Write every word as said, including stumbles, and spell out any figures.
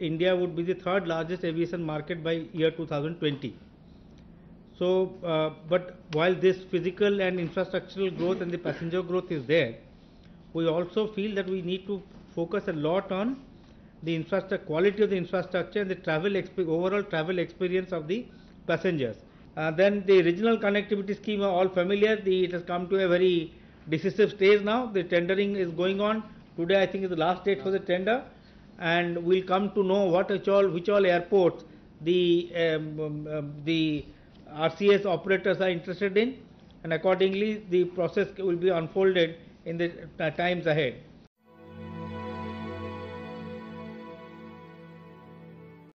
India would be the third largest aviation market by year two thousand twenty. So, uh, but while this physical and infrastructural growth and the passenger growth is there, we also feel that we need to focus a lot on the infrastructure, quality of the infrastructure, and the travel overall travel experience of the passengers. Uh, then the regional connectivity scheme are all familiar. The, it has come to a very decisive stage now. The tendering is going on. Today I think is the last date for the tender, and we'll come to know what all, which all airports the um, um, the R C S operators are interested in, and accordingly the process will be unfolded in the times ahead.